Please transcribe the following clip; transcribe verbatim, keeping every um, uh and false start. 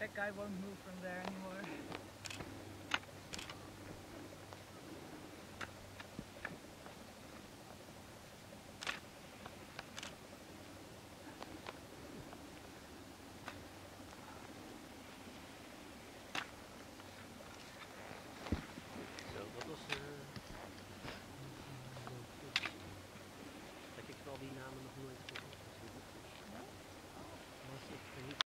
That guy won't move from there anymore.